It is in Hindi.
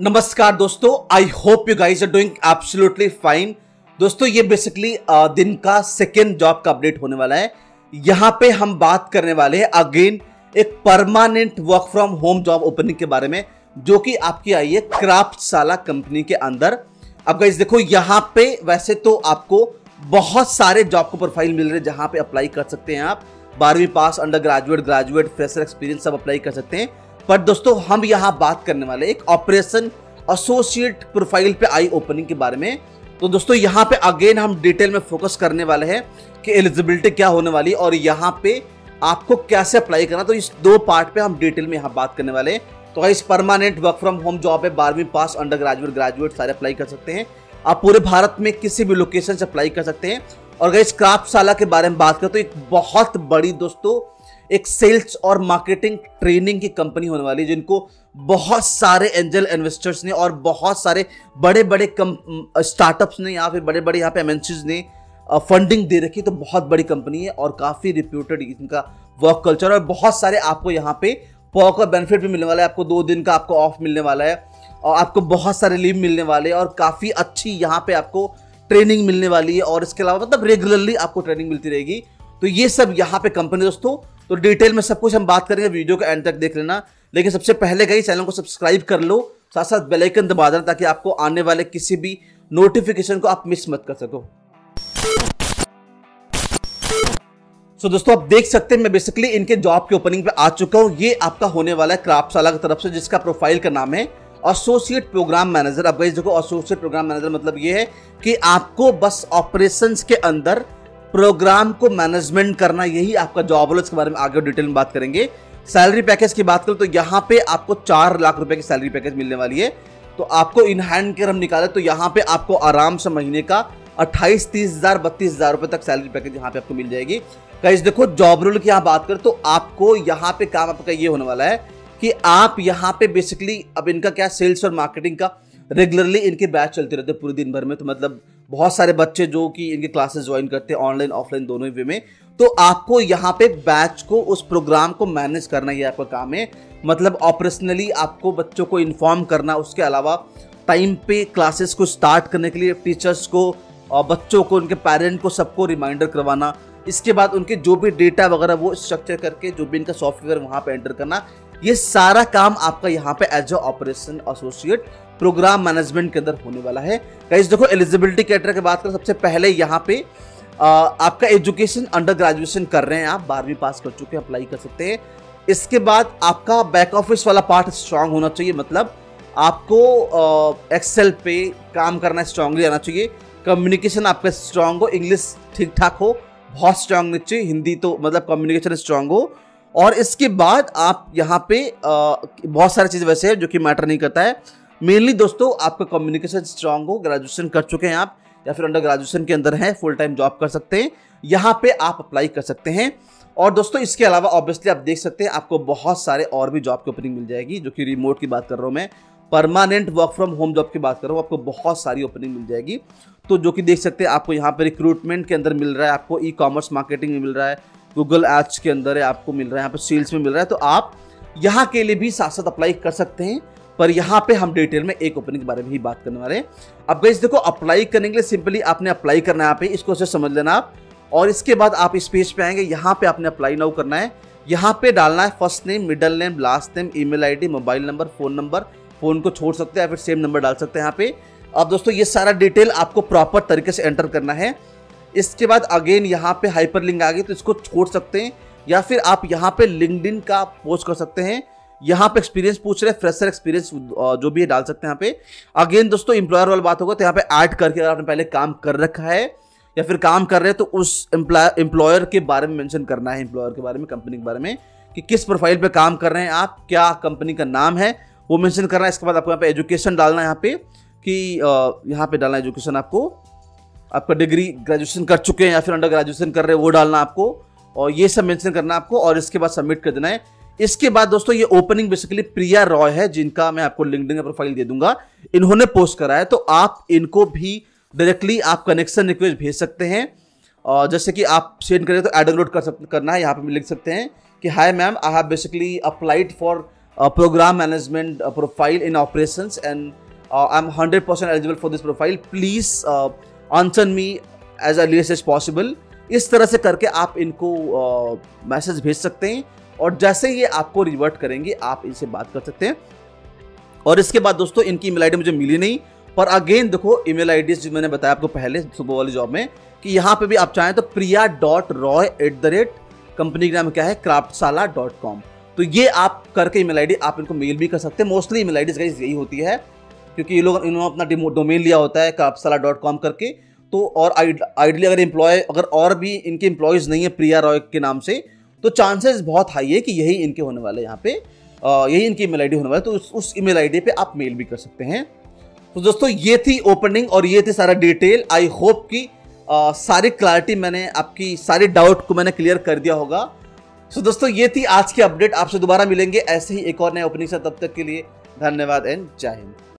नमस्कार दोस्तों, I hope you guys are doing absolutely fine. दोस्तों ये बेसिकली दिन का सेकेंड जॉब का अपडेट होने वाला है। यहाँ पे हम बात करने वाले हैं अगेन एक permanent work from home job opening के बारे में, जो कि आपकी आई है क्राफ्टशाला कंपनी के अंदर। अब गाइज देखो, यहाँ पे वैसे तो आपको बहुत सारे जॉब को प्रोफाइल मिल रहे हैं जहाँ पे अप्लाई कर सकते हैं आप। 12वीं pass, under graduate, graduate, fresher, experience सब अप्लाई कर सकते हैं। पर दोस्तों हम यहाँ बात करने वाले एक ऑपरेशन एसोसिएट प्रोफाइल पे आई ओपनिंग के बारे में। तो दोस्तों यहाँ पे अगेन हम डिटेल में फोकस करने वाले हैं कि एलिजिबिलिटी क्या होने वाली है और यहाँ पे आपको कैसे अप्लाई करना। तो इस दो पार्ट पे हम डिटेल में यहाँ बात करने वाले हैं। तो इस permanent work from home job है, 12वीं पास, अंडर ग्रेजुएट, ग्रेजुएट सारे अप्लाई कर सकते हैं। आप पूरे भारत में किसी भी लोकेशन से अप्लाई कर सकते हैं। और गाइस क्राफ्टशाला के बारे में बात करें तो एक बहुत बड़ी दोस्तों एक सेल्स और मार्केटिंग ट्रेनिंग की कंपनी होने वाली है, जिनको बहुत सारे एंजल इन्वेस्टर्स ने और बहुत सारे बड़े बड़े स्टार्टअप्स ने या फिर बड़े बड़े यहाँ पे एमएनसीज ने फंडिंग दे रखी। तो बहुत बड़ी कंपनी है और काफ़ी रिप्यूटेड इनका वर्क कल्चर, और बहुत सारे आपको यहाँ पे पॉक और बेनिफिट भी मिलने वाला है। आपको 2 दिन का आपको ऑफ मिलने वाला है और आपको बहुत सारे लीव मिलने वाले हैं और काफ़ी अच्छी यहाँ पे आपको ट्रेनिंग मिलने वाली है। और इसके अलावा मतलब रेगुलरली आपको ट्रेनिंग मिलती रहेगी। तो ये सब यहाँ पे कंपनी दोस्तों, तो डिटेल में सब कुछ हम बात करेंगे, वीडियो के एंड तक देख लेना। लेकिन सबसे पहले गई चैनल को सब्सक्राइब कर लो, साथ साथ बेल आइकन दबा देना ताकि आपको आने वाले किसी भी नोटिफिकेशन को आप मिस मत कर सको। सो दोस्तों आप देख सकते हैं मैं बेसिकली इनके जॉब के ओपनिंग पे आ चुका हूँ। ये आपका होने वाला है क्राफ्टशाला की तरफ से, जिसका प्रोफाइल का नाम है एसोसिएट प्रोग्राम मैनेजर। अब गाइस देखो एसोसिएट प्रोग्राम मैनेजर मतलब ये है कि आपको बस ऑपरेशंस के अंदर प्रोग्राम को मैनेजमेंट करना, यही आपका जॉब रोल। इसके बारे में आगे डिटेल में बात करेंगे। सैलरी पैकेज की बात करें तो यहाँ पे आपको 4 लाख रुपए की सैलरी पैकेज मिलने वाली है। तो आपको इन हैंड के हम निकाले तो यहाँ पे आपको आराम से महीने का 28, 30,000, 32,000 रुपए तक सैलरी पैकेज यहाँ पे आपको मिल जाएगी। गाइस देखो जॉब रोल की यहाँ बात करें तो आपको यहाँ पे काम आपका ये होने वाला है कि आप यहाँ पे बेसिकली अब इनका क्या सेल्स और मार्केटिंग का रेगुलरली इनके बैच चलते रहते हैं पूरे दिन भर में। तो मतलब बहुत सारे बच्चे जो कि इनके क्लासेस ज्वाइन करते हैं ऑनलाइन ऑफलाइन दोनों ही वे में। तो आपको यहाँ पे बैच को उस प्रोग्राम को मैनेज करना ही आपका काम है। मतलब ऑपरेशनली आपको बच्चों को इन्फॉर्म करना, उसके अलावा टाइम पे क्लासेस को स्टार्ट करने के लिए टीचर्स को और बच्चों को उनके पेरेंट को सबको रिमाइंडर करवाना। इसके बाद उनके जो भी डेटा वगैरह वो स्ट्रक्चर करके जो भी इनका सॉफ्टवेयर वहाँ पर एंटर करना, ये सारा काम आपका यहाँ पे as a operation associate program management के अंदर होने वाला है। गाइस देखो एलिजिबिलिटी क्राइटेरिया की बात करें, सबसे पहले यहाँ पे आपका एजुकेशन अंडर ग्रेजुएशन कर रहे हैं आप, 12वीं पास कर चुके हैं, अप्लाई कर सकते हैं। इसके बाद आपका बैक ऑफिस वाला पार्ट स्ट्रांग होना चाहिए। मतलब आपको एक्सेल पे काम करना स्ट्रांगली आना चाहिए, कम्युनिकेशन आपका स्ट्रांग हो, इंग्लिश ठीक ठाक हो, बहुत स्ट्रांग नहीं चाहिए, हिंदी तो मतलब कम्युनिकेशन स्ट्रांग हो। और इसके बाद आप यहाँ पे बहुत सारी चीज़ वैसे है जो कि मैटर नहीं करता है। मेनली दोस्तों आपका कम्युनिकेशन स्ट्रांग हो, ग्रेजुएशन कर चुके हैं आप या फिर अंडर ग्रेजुएशन के अंदर हैं, फुल टाइम जॉब कर सकते हैं, यहाँ पे आप अप्लाई कर सकते हैं। और दोस्तों इसके अलावा ऑब्वियसली आप देख सकते हैं आपको बहुत सारे और भी जॉब की ओपनिंग मिल जाएगी, जो कि रिमोट की बात कर रहा हूँ मैं, permanent work from home job की बात कर रहा हूँ, आपको बहुत सारी ओपनिंग मिल जाएगी। तो जो कि देख सकते हैं आपको यहाँ पर रिक्रूटमेंट के अंदर मिल रहा है, आपको ई कॉमर्स मार्केटिंग में मिल रहा है, गूगल एड्स के अंदर है आपको मिल रहा है, यहाँ पर सेल्स में मिल रहा है। तो आप यहाँ के लिए भी साथ साथ अप्लाई कर सकते हैं, पर यहाँ पे हम डिटेल में एक ओपनिंग के बारे में ही बात करने वाले हैं। अब गाइस देखो अप्लाई करने के लिए सिंपली आपने अप्लाई करना है यहाँ पे, इसको से समझ लेना आप। और इसके बाद आप इस पेज पे आएंगे, यहाँ पे आपने अप्लाई नाउ करना है। यहाँ पे डालना है first name, middle name, last name, email ID, mobile number, phone number, phone को छोड़ सकते हैं या फिर सेम नंबर डाल सकते हैं यहाँ पे। अब दोस्तों ये सारा डिटेल आपको प्रॉपर तरीके से एंटर करना है। इसके बाद अगेन यहाँ पे हाइपर लिंक आ गई तो इसको छोड़ सकते हैं या फिर आप यहाँ पे लिंक्डइन का पोस्ट कर सकते हैं। यहाँ पे एक्सपीरियंस पूछ रहे हैं, फ्रेशर एक्सपीरियंस जो भी है डाल सकते हैं यहाँ पे। अगेन दोस्तों एम्प्लॉयर वाली बात होगा तो यहाँ पे ऐड करके अगर आपने पहले काम कर रखा है या फिर काम कर रहे हैं तो उस एम्प्लॉयर के बारे में मेंशन करना है, एम्प्लॉयर के बारे में, कंपनी के बारे में कि किस प्रोफाइल पे काम कर रहे हैं आप, क्या कंपनी का नाम है वो मेंशन करना है। इसके बाद आपको यहाँ पे एजुकेशन डालना है यहाँ पे कि यहाँ पे डालना एजुकेशन आपको, आपका डिग्री ग्रेजुएशन कर चुके हैं या फिर अंडर ग्रेजुएशन कर रहे हैं वो डालना आपको, और ये सब मेंशन करना आपको। और इसके बाद सबमिट कर देना है। इसके बाद दोस्तों ये ओपनिंग बेसिकली प्रिया रॉय है, जिनका मैं आपको लिंक्डइन का प्रोफाइल दे दूंगा, इन्होंने पोस्ट करा है। तो आप इनको भी डायरेक्टली आप कनेक्शन रिक्वेस्ट भेज सकते हैं, और जैसे कि आप सेंड करें तो एड अपलोड करना है। यहाँ पर लिख सकते हैं कि hi ma'am, I have basically applied for program management profile in operations, and I'm 100% eligible for this profile. Please answer me as early as possible. इस तरह से करके आप इनको मैसेज भेज सकते हैं और जैसे ये आपको रिवर्ट करेंगे आप इनसे बात कर सकते हैं। और इसके बाद दोस्तों इनकी ईमेल आईडी मुझे मिली नहीं, पर अगेन देखो ईमेल आईडी जो मैंने बताया आपको पहले सुबह वाली जॉब में कि यहाँ पे भी आप चाहें तो priya.roy@, कंपनी का नाम क्या है, craftशाला.com। तो ये आप करके ईमेल आईडी आप इनको मेल भी कर सकते हैं। मोस्टली ईमेल आईडी यही होती है क्योंकि ये लोग इन्होंने अपना डोमेन लिया होता है craftशाला.com करके। तो और आइडली अगर एम्प्लॉय अगर और भी इनके एम्प्लॉयज़ नहीं है प्रिया रॉय के नाम से, तो चांसेस बहुत हाई है कि यही इनके होने वाले, यहाँ पे यही इनकी ईमेल आईडी होने वाला है। तो उस ईमेल आईडी पे आप मेल भी कर सकते हैं। तो दोस्तों ये थी ओपनिंग और ये थी सारा डिटेल। आई होप कि सारी क्लैरिटी मैंने आपकी, सारे डाउट को मैंने क्लियर कर दिया होगा। सो दोस्तों ये थी आज की अपडेट। आपसे दोबारा मिलेंगे ऐसे ही एक और नए ओपनिंग से, तब तक के लिए धन्यवाद एंड जय हिंद।